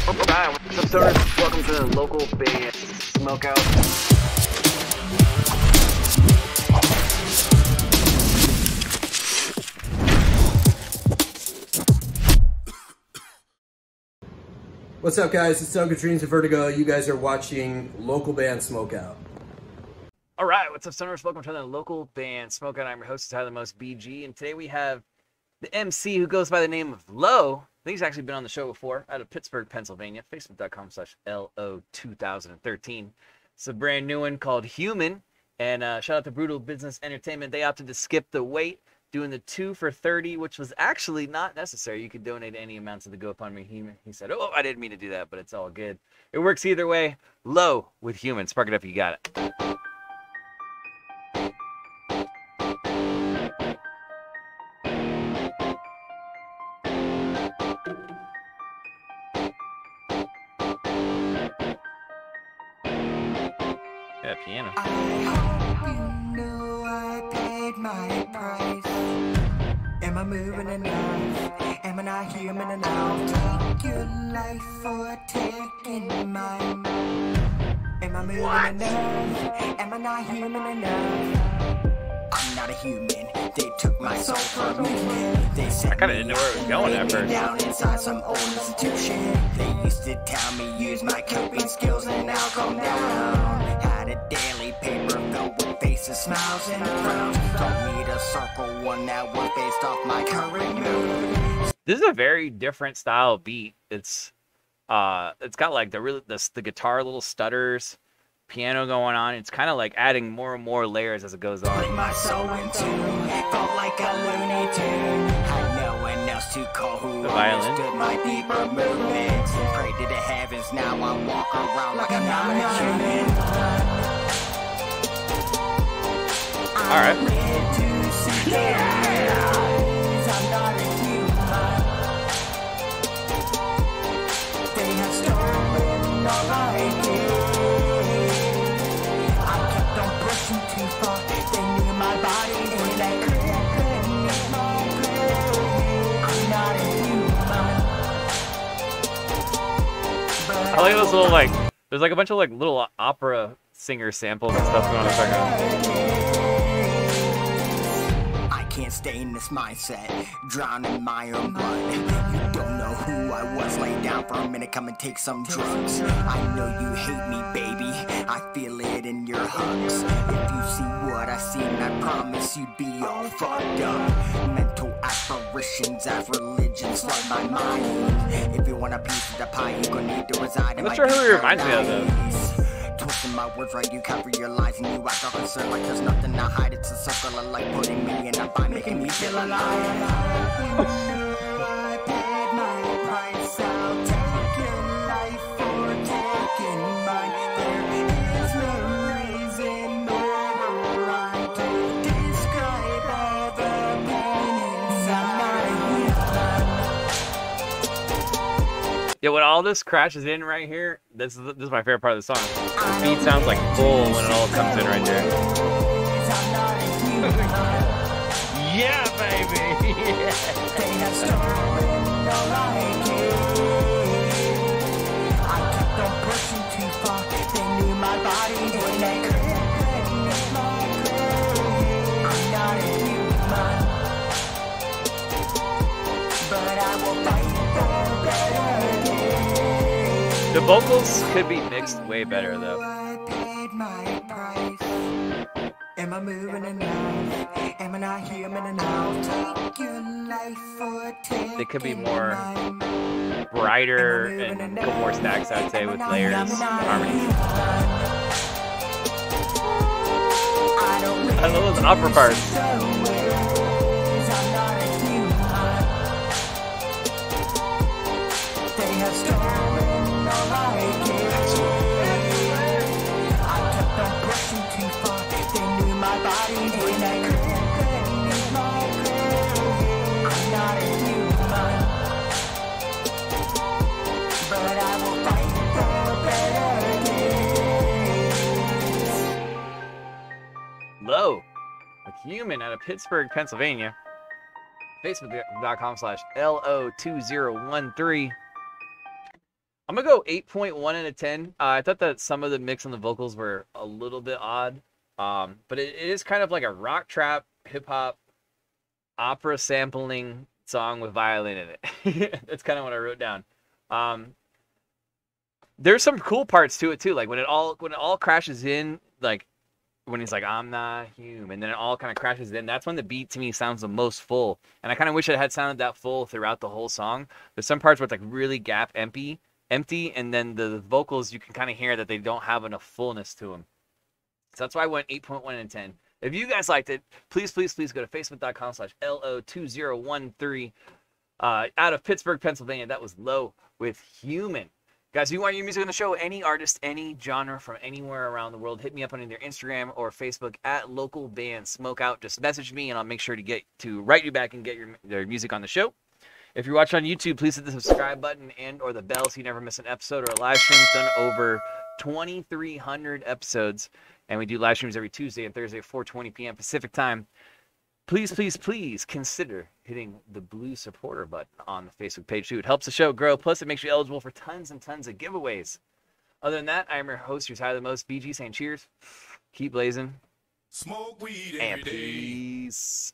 Hi, what's up, stoners? Welcome to the Local Band Smokeout. What's up, guys? It's Don Catrines of Vertigo. You guys are watching Local Band Smokeout. All right, what's up, stoners? Welcome to the Local Band Smokeout. I'm your host, Tyler the Most BG, and today we have the MC who goes by the name of Lo. I think he's actually been on the show before, out of Pittsburgh, Pennsylvania. Facebook.com/LO2013. It's a brand new one called Human. And shout out to Brutal Business Entertainment. They opted to skip the wait, doing the 2 for $30, which was actually not necessary. You could donate any amount to the GoFundMe. He said, "Oh, I didn't mean to do that," but it's all good. It works either way. Lo with Human. Spark it up, you got it. Piano. You know I paid my price. Am I moving enough? Am I not human enough? Take your life or taking mine. Am I moving enough? Am I not human enough? I'm not a human. They took my soul from me. They said I kind of didn't know where it was going at first. Down inside some old institution. They used to tell me use my coping skills and I'll calm down. Had a daily paper filled with faces, smiles, and frowns. Don't need a circle, one that was based off my current mood. This is a very different style of beat. It's got like the guitar little stutters, piano going on. It's kind of like adding more and more layers as it goes on. Put my soul into, felt like a loony tune. Had no one else to call who understood my deeper movements. Prayed to the heavens, now I walk around like I'm not a human. All right. I'm not a human. They have stolen all I do. I like this little, like, there's like a bunch of like little opera singer samples and stuff going on in the background. I can't stay in this mindset, drown in my own blood. You don't know who I was, lay down for a minute, come and take some drugs. I know you hate me, baby, I feel it in your hugs. If you see what I seen, I promise you'd be all fucked up. Mental apparitions of religion flood my mind. If you want a piece of the pie, you're gonna need to reside in my paradise. I'm not sure who he reminds me of, though. Twisting my words right, you cover your lies, and you act all concerned like there's nothing to hide. It's a circle of light putting me in a bind, making me feel alive. I paid my price, I'll take your life for taking mine. There is no reason or right to describe all the pain inside. Yeah, when all this crashes in right here, this is my favorite part of the song. The beat sounds like full when it all comes in right there. Yeah, baby! The vocals could be mixed way better, though. I paid my price. Am I moving enough? Am I not human enough? Take your life for taking. They could be more brighter and go more stacks, I'd say, with layers and harmonies. I love those upper parts. Lo, a Human out of Pittsburgh, Pennsylvania. Facebook.com/LO2013. I'm gonna go 8.1 out of 10. I thought that some of the mix on the vocals were a little bit odd, but it is kind of like a rock, trap, hip hop, opera sampling song with violin in it. That's kind of what I wrote down. There's some cool parts to it too, like when it all crashes in, like when he's like, "I'm not human," then it all kind of crashes in. That's when the beat to me sounds the most full, and I kind of wish it had sounded that full throughout the whole song. There's some parts where it's like really gap empty, and then the vocals, you can kind of hear that they don't have enough fullness to them. So that's why I went 8.1 and 10. If you guys liked it, please, please, please go to facebook.com/LO2013. Out of Pittsburgh, Pennsylvania, that was Lo with Human. Guys, if you want your music on the show, any artist, any genre from anywhere around the world, hit me up on either Instagram or Facebook at Local Band Smokeout. Just message me, and I'll make sure to write you back and get their music on the show. If you're watching on YouTube, please hit the subscribe button or the bell so you never miss an episode or a live stream. It's done over 2,300 episodes, and we do live streams every Tuesday and Thursday at 4:20 p.m. Pacific time. Please, please, please consider hitting the blue supporter button on the Facebook page too. It helps the show grow, plus it makes you eligible for tons and tons of giveaways. Other than that, I am your host, your Tyler the Most BG, saying cheers, keep blazing, smoke weed every day. Peace.